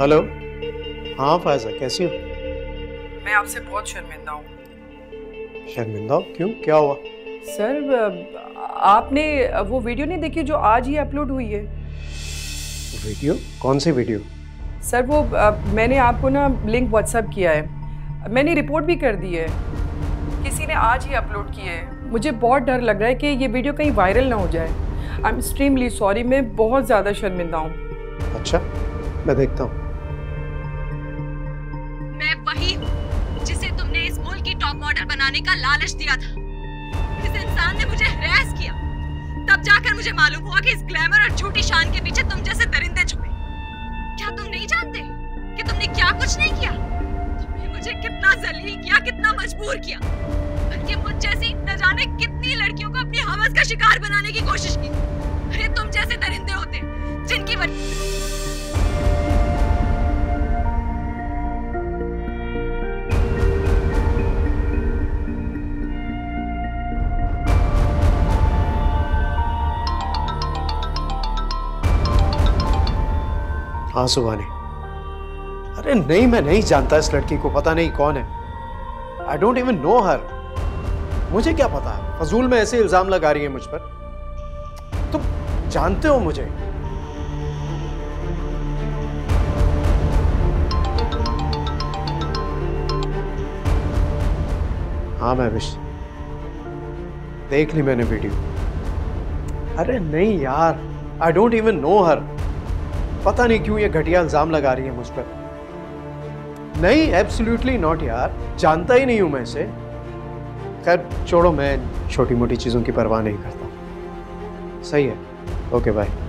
Hello. हाँ फायजा, कैसी हो? मैं आपसे बहुत शर्मिंदा हूँ। शर्मिंदा? क्यों, क्या हुआ? सर, आपने वो वीडियो नहीं देखी जो आज ही अपलोड हुई है? वीडियो? कौन सी वीडियो? सर वो मैंने आपको ना लिंक व्हाट्सएप किया है, मैंने रिपोर्ट भी कर दी है, किसी ने आज ही अपलोड की है। मुझे बहुत डर लग रहा है कि ये वीडियो कहीं वायरल ना हो जाए। आई एम एक्सट्रीमली सॉरी, मैं बहुत ज़्यादा शर्मिंदा हूँ। अच्छा, मैं देखता हूँ। मैं वही हूँ जिसे तुमने इस मुल्क की टॉप मॉडल बनाने का लालच दिया था। इस इंसान ने मुझे हैरेस किया, तब जाकर मुझे मालूम हुआ कि इस ग्लैमर और झूठी शान के पीछे तुम जैसे दरिंदे छुपे। क्या तुम नहीं जानते कि तुमने क्या कुछ नहीं किया? तुमने मुझे कितना जलील किया, कितना मजबूर किया, बल्कि मुझ जैसी न जाने कितनी लड़कियों को अपनी हवस का शिकार बनाने की कोशिश की। अरे तुम जैसे दरिंदे होते जिनकी हाँ सुभाने। अरे नहीं, मैं नहीं जानता इस लड़की को, पता नहीं कौन है। I don't even know her. मुझे क्या पता है, फजूल में ऐसे इल्जाम लगा रही है मुझ पर। तुम जानते हो मुझे। हाँ महविश, देख ली मैंने वीडियो। अरे नहीं यार, I don't even know her. पता नहीं क्यों ये घटिया इल्जाम लगा रही है मुझ पर। नहीं, एब्सोल्युटली नॉट यार, जानता ही नहीं हूं मैं इसे। खैर छोड़ो, मैं छोटी मोटी चीजों की परवाह नहीं करता। सही है, ओके बाय।